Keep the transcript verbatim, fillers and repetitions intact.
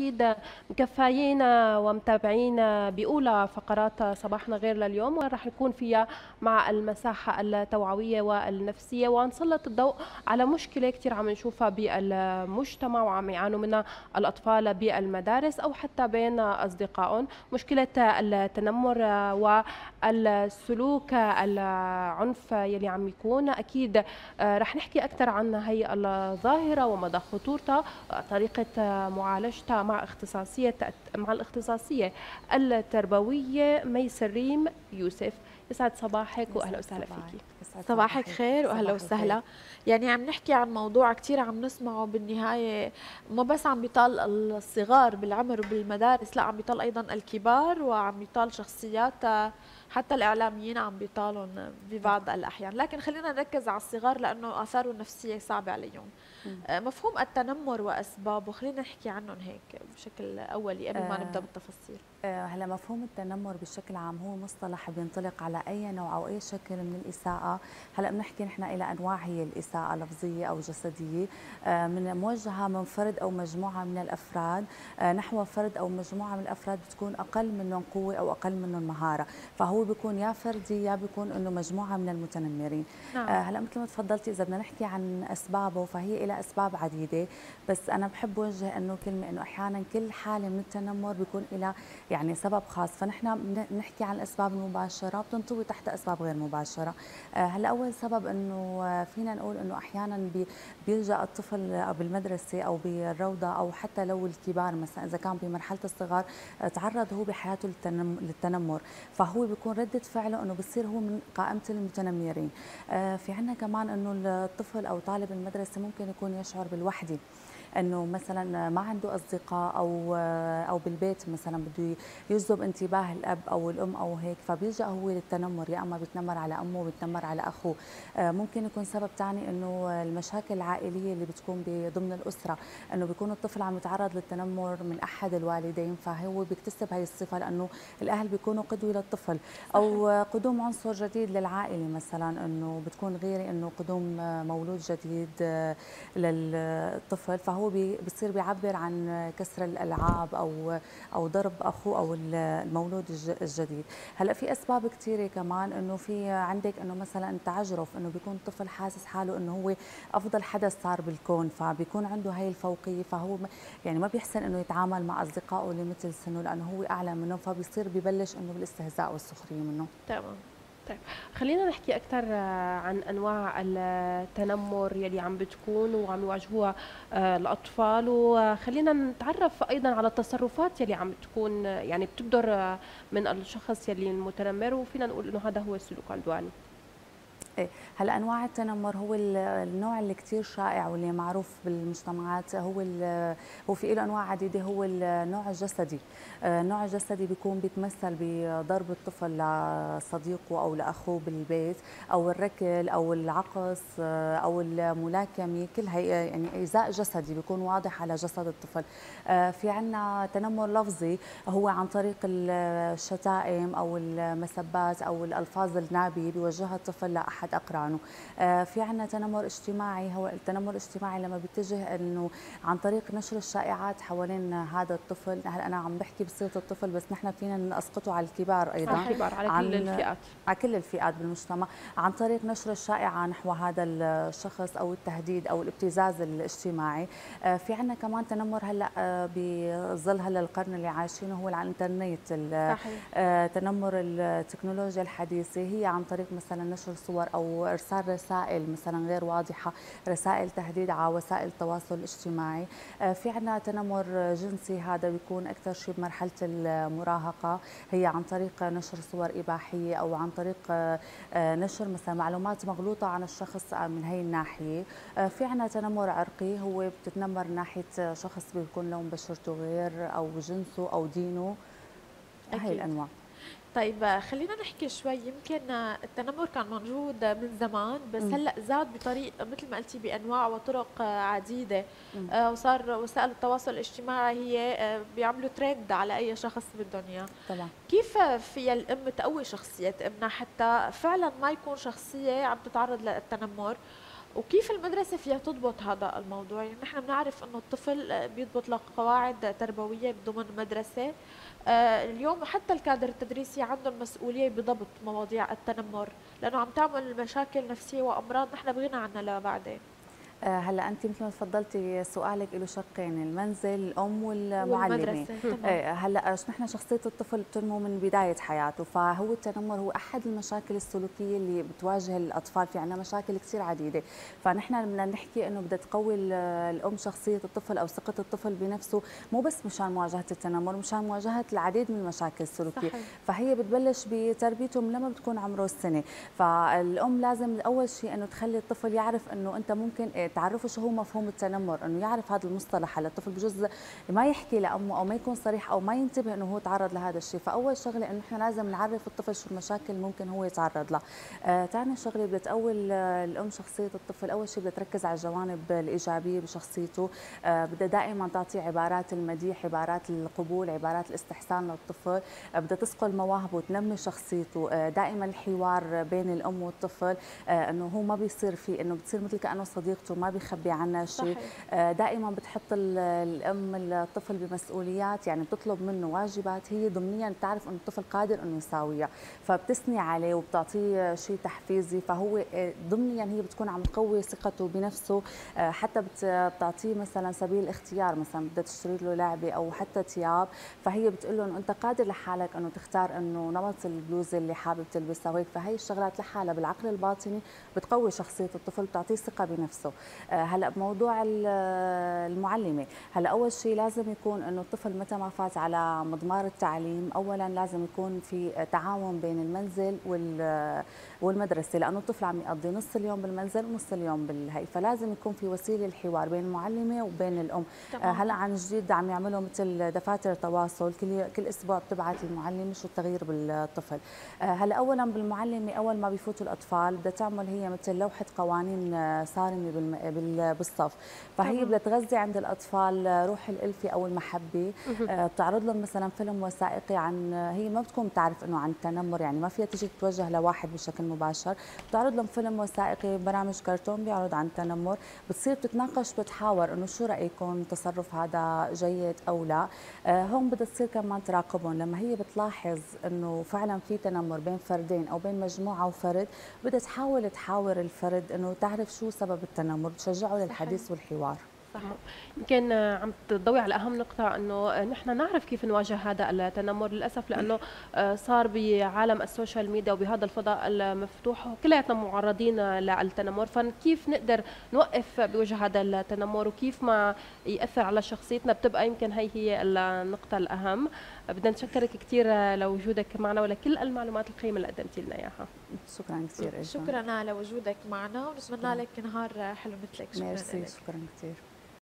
أكيد مكفايينا ومتابعينا بأولى فقرات صباحنا غير لليوم، وراح يكون فيها مع المساحة التوعوية والنفسية، ونسلط الضوء على مشكلة كتير عم نشوفها بالمجتمع وعم يعانوا منها الأطفال بالمدارس أو حتى بين أصدقائهم، مشكلة التنمر والسلوك العنف يلي عم يكون. أكيد راح نحكي أكثر عن هي الظاهرة ومدى خطورتها، طريقة معالجتها مع اختصاصية مع الاختصاصية التربوية ميس الريم يوسف. يسعد صباحك واهلا وسهلا فيكي. صباحك خير واهلا وسهلا. يعني عم نحكي عن موضوع كثير عم نسمعه بالنهايه، ما بس عم بيطال الصغار بالعمر وبالمدارس، لا عم بيطال ايضا الكبار وعم بيطال شخصيات حتى الاعلاميين عم بيطالهم ببعض الاحيان، لكن خلينا نركز على الصغار لانه اثاره النفسيه صعبه عليهم. مفهوم التنمر واسبابه خلينا نحكي عنهم هيك بشكل اولي قبل ما نبدا بالتفاصيل. هلا مفهوم التنمر بشكل عام هو مصطلح بينطلق على اي نوع او اي شكل من الاساءه. هلا بنحكي نحن الى انواع هي الاساءه لفظيه او جسديه من موجهه من فرد او مجموعه من الافراد نحو فرد او مجموعه من الافراد بتكون اقل منهم قوه او اقل منهم مهاره، فهو بيكون يا فردي يا بيكون انه مجموعه من المتنمرين. نعم. هلا مثل ما تفضلتي اذا بدنا نحكي عن اسبابه فهي لها اسباب عديده، بس انا بحب وجه انه كلمه انه احيانا كل حاله من التنمر بيكون لها يعني سبب خاص، فنحن بنحكي عن الاسباب المباشره بتنطوي تحت اسباب غير مباشره. هلا اول سبب انه فينا نقول انه احيانا بيلجا الطفل بالمدرسه او بالروضه او حتى لو الكبار مثلا اذا كان بمرحله الصغار تعرض هو بحياته للتنمر، فهو بيكون رده فعله انه بصير هو من قائمه المتنمرين. في عندنا كمان انه الطفل او طالب المدرسه ممكن يكون يشعر بالوحده، انه مثلا ما عنده اصدقاء او او بالبيت مثلا بده يجذب انتباه الاب او الام او هيك، فبيلجا هو للتنمر، يا اما بيتنمر على امه بيتنمر على اخوه. ممكن يكون سبب ثاني انه المشاكل العائليه اللي بتكون ضمن الاسره، انه بيكون الطفل عم يتعرض للتنمر من احد الوالدين فهو بيكتسب هي الصفه لانه الاهل بيكونوا قدوه للطفل، او قدوم عنصر جديد للعائله مثلا انه بتكون غيري انه قدوم مولود جديد للطفل، فهو هو بصير بيعبر عن كسر الالعاب او او ضرب اخوه او المولود الجديد. هلا في اسباب كثيره كمان، انه في عندك انه مثلا تعجرف، انه بيكون الطفل حاسس حاله انه هو افضل حدث صار بالكون، فبيكون عنده هي الفوقيه، فهو يعني ما بيحسن انه يتعامل مع اصدقائه اللي مثل سنه لانه هو اعلى منه، فبيصير ببلش انه بالاستهزاء والسخريه منه. تمام. طيب خلينا نحكي أكثر عن أنواع التنمر يلي عم بتكون وعم يواجهوها الأطفال، وخلينا نتعرف أيضا على التصرفات يلي عم بتكون يعني بتبدر من الشخص يلي المتنمر، وفينا نقول إنه هذا هو السلوك عدواني. هلا انواع التنمر هو النوع اللي كثير شائع واللي معروف بالمجتمعات، هو هو في له انواع عديده، هو النوع الجسدي. النوع الجسدي بيكون بيتمثل بضرب الطفل لصديقه او لاخوه بالبيت، او الركل او العقص او الملاكمه، كل هي يعني ايذاء جسدي بيكون واضح على جسد الطفل. في عندنا تنمر لفظي هو عن طريق الشتائم او المسبات او الالفاظ النابيه بيوجهها الطفل لاحد أقرانه. في عنا تنمر اجتماعي، هو التنمر الاجتماعي لما بيتجه انه عن طريق نشر الشائعات حوالين هذا الطفل. هلا انا عم بحكي بصيغه الطفل بس نحن فينا نسقطه على الكبار ايضا، على الكبار، على كل الفئات، على كل الفئات بالمجتمع، عن طريق نشر الشائعه نحو هذا الشخص او التهديد او الابتزاز الاجتماعي. في عنا كمان تنمر هلا بظل هلا القرن اللي عايشينه هو على الانترنت، تنمر التكنولوجيا الحديثه، هي عن طريق مثلا نشر صور او أو إرسال رسائل مثلا غير واضحة، رسائل تهديد على وسائل التواصل الاجتماعي. في عنا تنمر جنسي، هذا بيكون أكثر شيء بمرحلة المراهقة، هي عن طريق نشر صور إباحية أو عن طريق نشر مثلا معلومات مغلوطة عن الشخص من هي الناحية. في عنا تنمر عرقي، هو بتتنمر ناحية شخص بيكون لون بشرته غير أو جنسه أو دينه. هاي الأنواع. طيب خلينا نحكي شوي، يمكن التنمر كان موجود من زمان بس م. هلا زاد بطريق مثل ما قلتي بانواع وطرق عديده، آه وصار وسائل التواصل الاجتماعي هي آه بيعملوا ترند على اي شخص بدهم اياه. طبعا كيف فيها الام تقوي شخصيه ابنها حتى فعلا ما يكون شخصيه عم تتعرض للتنمر وكيف المدرسة فيها تضبط هذا الموضوع؟ يعني نحن بنعرف انه الطفل بيضبط لقواعد تربوية ضمن مدرسة. اليوم حتى الكادر التدريسي عنده المسؤولية بضبط مواضيع التنمر، لأنه عم تعمل مشاكل نفسية وأمراض نحن بغنى عنها لبعدين. هلا انت مثل ما تفضلتي سؤالك له شقين، المنزل الام والمعلمه. هلا نحن شخصيه الطفل بتنمو من بدايه حياته، فهو التنمر هو احد المشاكل السلوكيه اللي بتواجه الاطفال، في عندنا مشاكل كثير عديده، فنحن بدنا نحكي انه بدها تقوي الام شخصيه الطفل او ثقه الطفل بنفسه، مو بس مشان مواجهه التنمر، مشان مواجهه العديد من المشاكل السلوكيه. صحيح. فهي بتبلش بتربيتهم لما بتكون عمره السنه، فالام لازم اول شيء انه تخلي الطفل يعرف انه انت ممكن تعرفوا شو هو مفهوم التنمر، انه يعرف هذا المصطلح. هلا الطفل بجوز ما يحكي لامه او ما يكون صريح او ما ينتبه انه هو تعرض لهذا الشيء، فاول شغله انه نحن لازم نعرف الطفل شو المشاكل ممكن هو يتعرض لها. آه ثاني شغله بدها تقوي الام شخصيه الطفل، اول شيء بدها تركز على الجوانب الايجابيه بشخصيته، آه بدها دائما تعطي عبارات المديح، عبارات القبول، عبارات الاستحسان للطفل، آه بدها تسقل مواهبه وتنمي شخصيته، آه دائما الحوار بين الام والطفل، آه انه هو ما بيصير فيه انه بتصير مثل كانه صديقته ما بيخبي عنا شيء. دائما بتحط الام الطفل بمسؤوليات، يعني بتطلب منه واجبات هي ضمنيا بتعرف انه الطفل قادر انه يساويها، فبتثني عليه وبتعطيه شيء تحفيزي، فهو ضمنيا هي بتكون عم تقوي ثقته بنفسه. حتى بتعطيه مثلا سبيل اختيار، مثلا بدها تشتري له لعبه او حتى ثياب، فهي بتقول له انه انت قادر لحالك انه تختار انه نمط البلوزه اللي حابب تلبسها وهيك، فهي الشغلات لحالها بالعقل الباطني بتقوي شخصيه الطفل وبتعطيه ثقه بنفسه. هلا بموضوع المعلمه، هلا اول شيء لازم يكون انه الطفل متى ما فات على مضمار التعليم، اولا لازم يكون في تعاون بين المنزل والمدرسه، لانه الطفل عم يقضي نص اليوم بالمنزل ونص اليوم بالهي، فلازم يكون في وسيله الحوار بين المعلمه وبين الام. طبعا. هلا عن جديد عم يعملوا مثل دفاتر تواصل، كل كل اسبوع بتبعث المعلمه شو التغيير بالطفل. هلا اولا بالمعلمه اول ما بيفوتوا الاطفال بدها تعمل هي مثل لوحه قوانين صارمه بالصف، فهي بدها تغذي عند الاطفال روح الالفه او المحبه، بتعرض لهم مثلا فيلم وثائقي عن، هي ما بتكون بتعرف انه عن التنمر، يعني ما فيها تيجي تتوجه لواحد بشكل مباشر، بتعرض لهم فيلم وثائقي، برامج كرتون بيعرض عن التنمر، بتصير بتتناقش بتحاور انه شو رايكم التصرف هذا جيد او لا. هون بدها تصير كمان تراقبهم، لما هي بتلاحظ انه فعلا في تنمر بين فردين او بين مجموعه وفرد، بدها تحاول تحاور الفرد انه تعرف شو سبب التنمر، بتشجعه للحديث والحوار. صح. يمكن عم تضوي على اهم نقطه، انه نحن نعرف كيف نواجه هذا التنمر للاسف، لانه صار بعالم السوشيال ميديا وبهذا الفضاء المفتوح كلياتنا معرضين للتنمر، فكيف نقدر نوقف بوجه هذا التنمر وكيف ما ياثر على شخصيتنا، بتبقى يمكن هي هي النقطه الاهم. بدنا نشكرك كثير لوجودك معنا ولكل المعلومات القيمه اللي قدمتي لنا اياها. شكرا كثير. شكرا على وجودك معنا ونتمنى لك نهار حلو مثلك. شكرا. ميرسي. شكرا كثير.